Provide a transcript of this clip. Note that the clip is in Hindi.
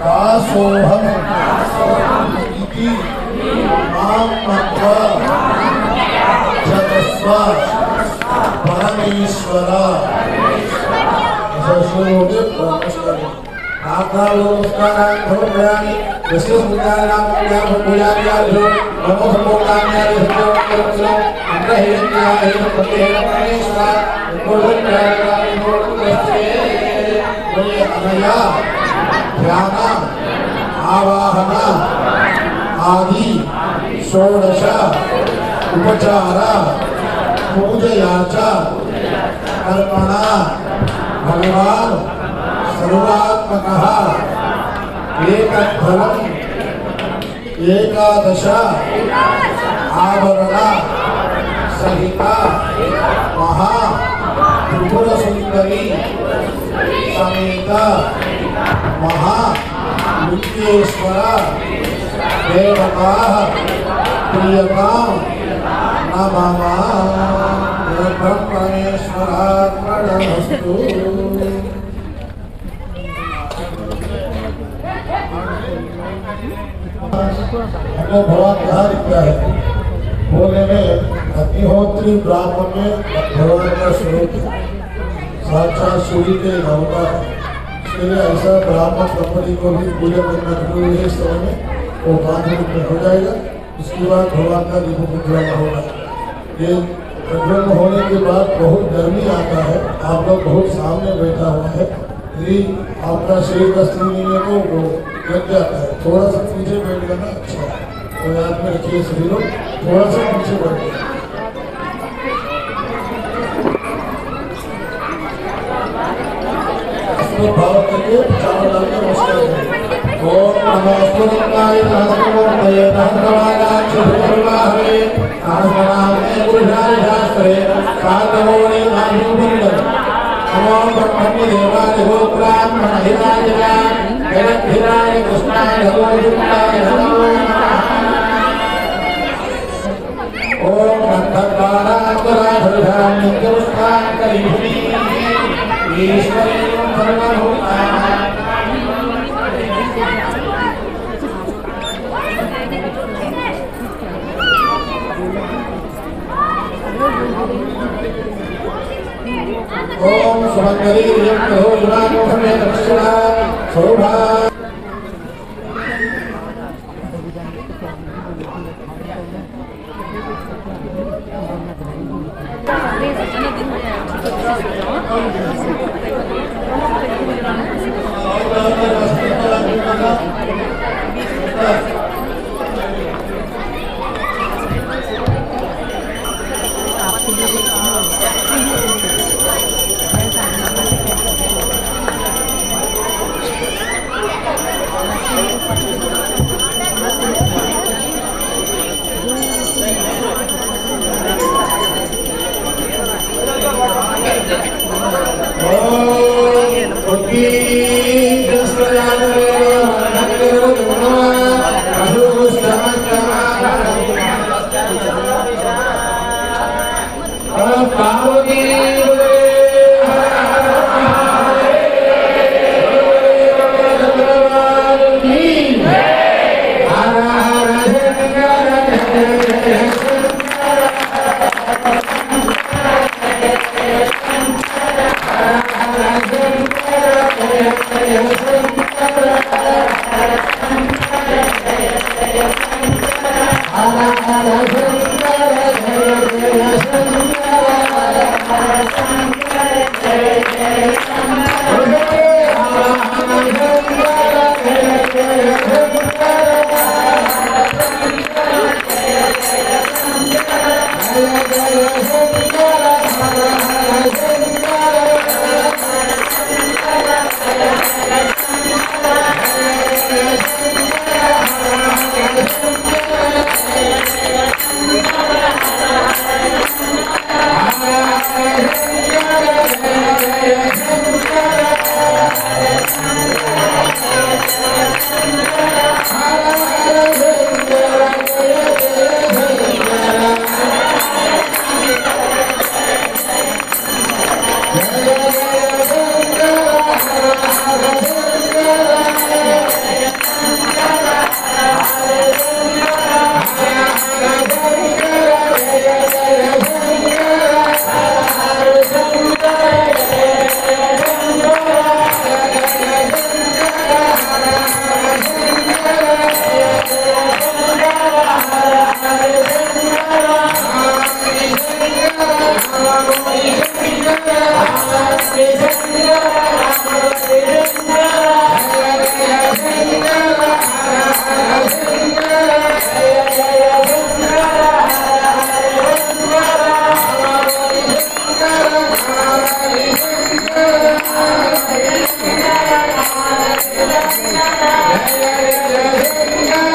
سوهم إبي مام مكوا جتسما براميشورا سوشوني بومستري أكالو مستران ثوبراني بسيط مدارام مدار بولاني أرجو بموس بولاني أرجو أرجو أمرهيني أرجو بتهيراني سوا بولاني بولاني بولاني بولاني ध्याना आवाहना आदि षोडश उपचारा पूजयाचा अर्पणा भगवान सर्वात्मकः एकफलम् एकादश आवरणा सहिता महा त्रिपुर सुंदरी समेता مها مكيشورا ديوتاه بريتام نماما برمانيشورا برمستو ہمیں بھوا کہا لکھتا ہے بولے میں اگنیہوتری براہمن میں بھگوان کا شروع کیا ساتھ سوری کے نوتا इसलिए ऐसा ब्राह्मण कंपनी को भी पूजा करना जरूरी है। इस समय में वो पाँच मिनट में हो जाएगा। उसके बाद भगवान का दीप प्रज्वलन होगा। ये प्रज्वलन होने के बाद बहुत गर्मी आता है। आप लोग बहुत सामने बैठा हुआ है, यदि आपका शरीर का स्थिर नहीं है तो वो लग जाता है। थोड़ा सा पीछे बैठ जाना अच्छा है, तो याद में रखिए सभी लोग थोड़ा सा पीछे बैठ जाए। भाव करके चावल डाल के मुश्किल है। ओम नमः सुरताय नमस्ते नमः चतुर्वाहरे आसनामे पुरुषाय शास्त्रे साधवोने नानुबिंदन नमः ब्रह्मणि देवाय भोग्रामण हिराजरा गणधिराय कृष्णाय हरोजुक्ताय नमः ओम नंदकारा अंतरा धर्मां नित्यमुष्टां करिभुनि ईश्वरी ओम सुमंगली यज्ञ हो जुनामो हमें दक्षिणा सोभा يا